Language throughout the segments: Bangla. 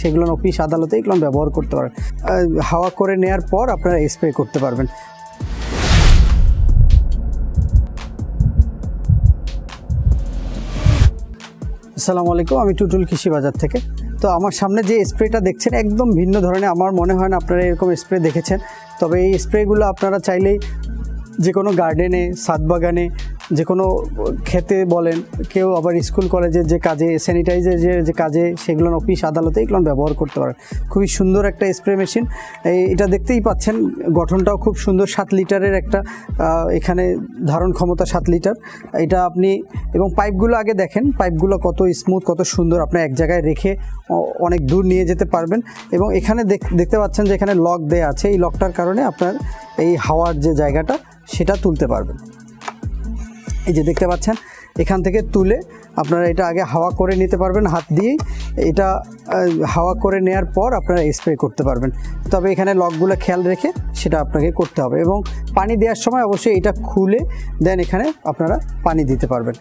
সেগুলো অফিস আদালতে এগুলো ব্যবহার করতে পারেন। হাওয়া করে নেয়ার পর আপনারা স্প্রে করতে পারবেন। আসসালামু আলাইকুম, আমি টুটুল কৃষি বাজার থেকে। তো আমার সামনে যে স্প্রেটা দেখছেন একদম ভিন্ন ধরনের, আমার মনে হয় না আপনারা এরকম স্প্রে দেখেছেন। তবে এই স্প্রেগুলো আপনারা চাইলেই যে কোনো গার্ডেনে, ছাদ বাগানে, যে কোনো খেতে বলেন, কেউ আবার স্কুল কলেজের যে কাজে, স্যানিটাইজারের যে কাজে, সেগুলো অফিস আদালতে এগুলো ব্যবহার করতে পারেন। খুবই সুন্দর একটা স্প্রে মেশিন, এটা দেখতেই পাচ্ছেন গঠনটাও খুব সুন্দর। 7 লিটারের একটা এখানে ধারণ ক্ষমতা 7 লিটার এটা আপনি, এবং পাইপগুলো আগে দেখেন, পাইপগুলো কত স্মুথ, কত সুন্দর। আপনি এক জায়গায় রেখে অনেক দূর নিয়ে যেতে পারবেন। এবং এখানে দেখতে পাচ্ছেন যে এখানে লক দেয়া আছে, এই লকটার কারণে আপনার এই হাওয়ার যে জায়গাটা সেটা তুলতে পারবেন। এই যে দেখতে পাচ্ছেন, এখান থেকে তুলে আপনারা এটা আগে হাওয়া করে নিতে পারবেন হাত দিয়ে। এটা হাওয়া করে নেয়ার পর আপনারা স্প্রে করতে পারবেন। তবে এখানে লকগুলো খেয়াল রেখে সেটা আপনাকে করতে হবে, এবং পানি দেওয়ার সময় অবশ্যই এটা খুলে দেন, এখানে আপনারা পানি দিতে পারবেন।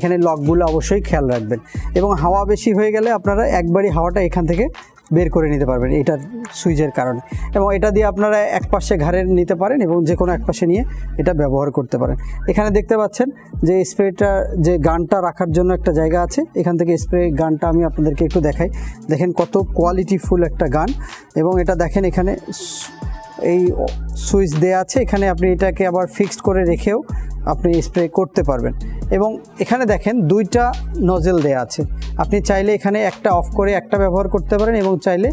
এখানে লকগুলো অবশ্যই খেয়াল রাখবেন, এবং হাওয়া বেশি হয়ে গেলে আপনারা একবারই হাওয়াটা এখান থেকে বের করে নিতে পারবেন এটার সুইচের কারণে। এবং এটা দিয়ে আপনারা এক পাশে ঘাড়ে নিতে পারেন এবং যে কোনো এক পাশে নিয়ে এটা ব্যবহার করতে পারেন। এখানে দেখতে পাচ্ছেন যে স্প্রেটা, যে গানটা রাখার জন্য একটা জায়গা আছে, এখান থেকে স্প্রে গানটা আমি আপনাদেরকে একটু দেখাই। দেখেন কত কোয়ালিটিফুল একটা গান, এবং এটা দেখেন এখানে এই সুইচ দেয়া আছে, এখানে আপনি এটাকে আবার ফিক্সড করে রেখেও আপনি স্প্রে করতে পারবেন। এবং এখানে দেখেন 2টা নজেল দেয়া আছে, আপনি চাইলে এখানে একটা অফ করে একটা ব্যবহার করতে পারেন, এবং চাইলে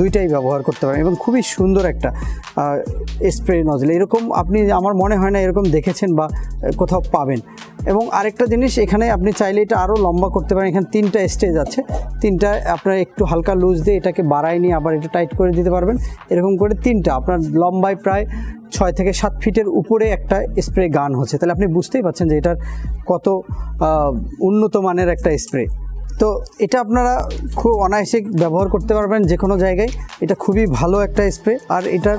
2টাই ব্যবহার করতে পারেন। এবং খুবই সুন্দর একটা স্প্রে নজেল, এরকম আপনি আমার মনে হয় না এরকম দেখেছেন বা কোথাও পাবেন। এবং আরেকটা জিনিস, এখানে আপনি চাইলে এটা আরও লম্বা করতে পারেন। এখানে 3টা স্টেজ আছে, 3টা আপনার একটু হালকা লুজ দিয়ে এটাকে বাড়াই নিয়ে আবার এটা টাইট করে দিতে পারবেন। এরকম করে 3টা, আপনার লম্বায় প্রায় 6 থেকে 7 ফিটের উপরে একটা স্প্রে গান হচ্ছে। তাহলে আপনি বুঝতেই পারছেন যে এটার কত উন্নত মানের একটা স্প্রে। তো এটা আপনারা খুব অনায়াসে ব্যবহার করতে পারবেন যে কোনো জায়গায়, এটা খুবই ভালো একটা স্প্রে। আর এটার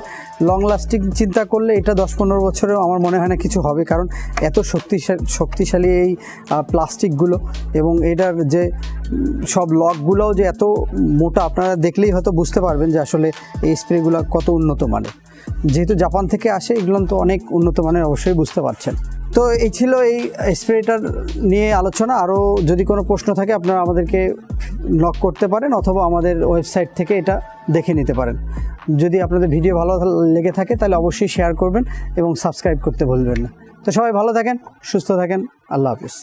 লং লাস্টিং চিন্তা করলে এটা 10-15 বছরেও আমার মনে হয় না কিছু হবে, কারণ এত শক্তিশালী এই প্লাস্টিকগুলো, এবং এটার যে সব লকগুলোও যে এত মোটা, আপনারা দেখলেই হয়তো বুঝতে পারবেন যে আসলে এই স্প্রেগুলো কত উন্নত মানের। যেহেতু জাপান থেকে আসে এগুলো, তো অনেক উন্নত মানের, অবশ্যই বুঝতে পারছেন। তো এই ছিল এই স্প্রেটার নিয়ে আলোচনা। আরও যদি কোনো প্রশ্ন থাকে আপনারা আমাদেরকে নক করতে পারেন, অথবা আমাদের ওয়েবসাইট থেকে এটা দেখে নিতে পারেন। যদি আপনাদের ভিডিও ভালো লেগে থাকে তাহলে অবশ্যই শেয়ার করবেন এবং সাবস্ক্রাইব করতে ভুলবেন না। তো সবাই ভালো থাকেন, সুস্থ থাকেন, আল্লাহ হাফিজ।